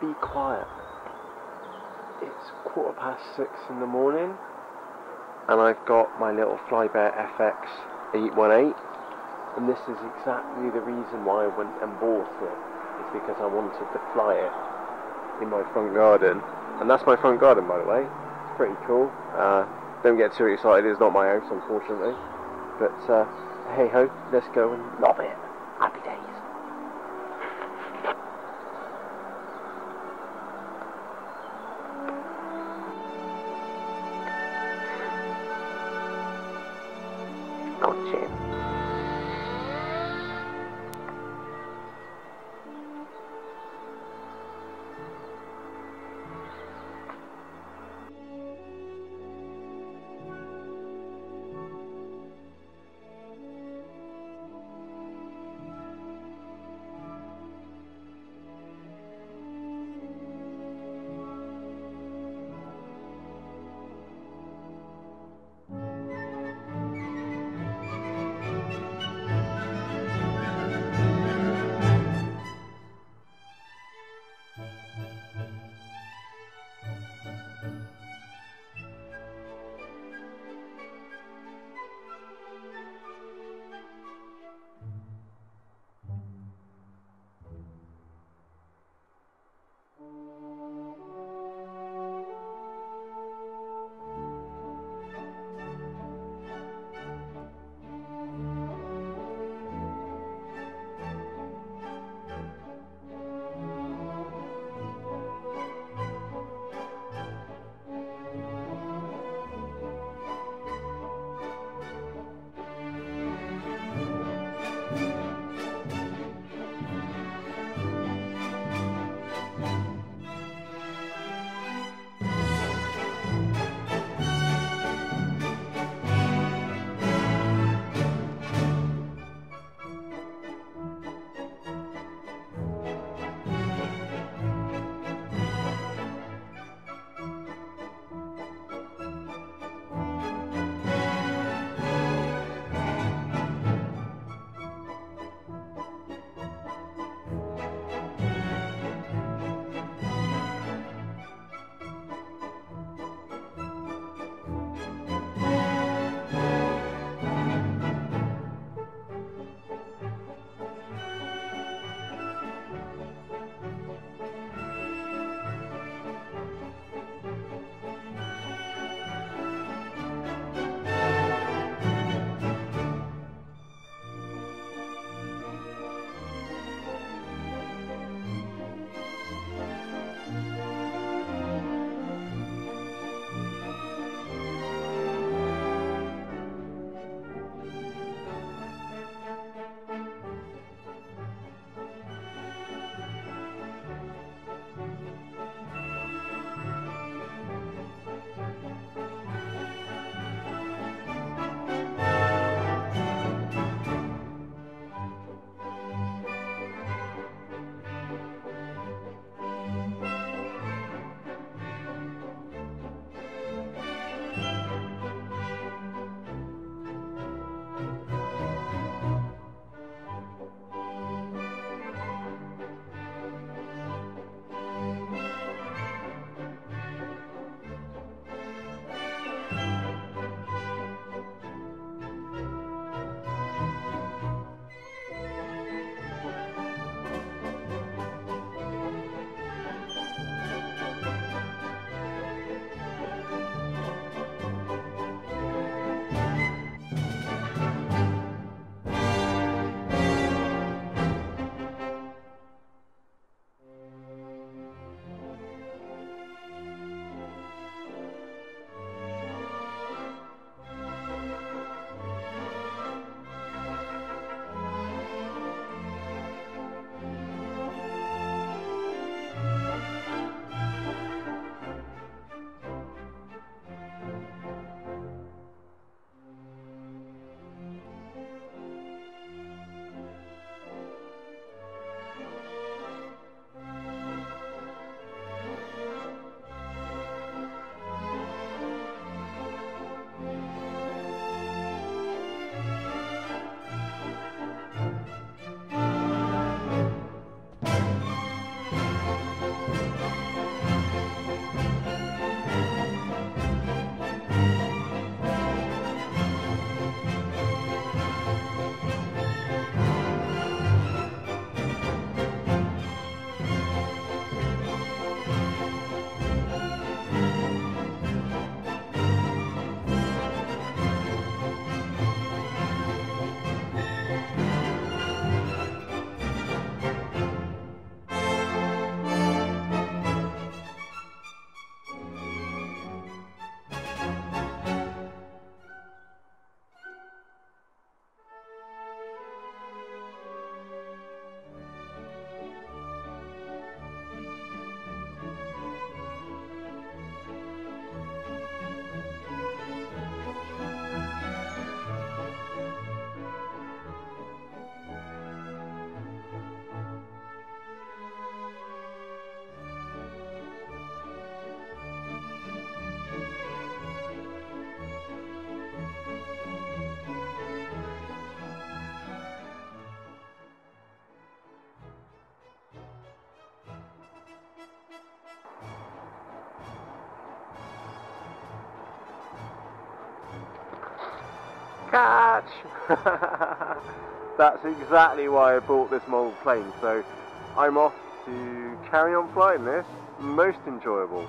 be quiet. It's 6:15 in the morning and I've got my little FlyBear FX-818, and this is exactly the reason why I went and bought it. It's because I wanted to fly it in my front garden, and that's my front garden, by the way. It's pretty cool. Don't get too excited, it's not my house, unfortunately, but hey ho, let's go and lob it. Happy days. Gotcha. catch! That's exactly why I bought this model plane, so I'm off to carry on flying this. Most enjoyable.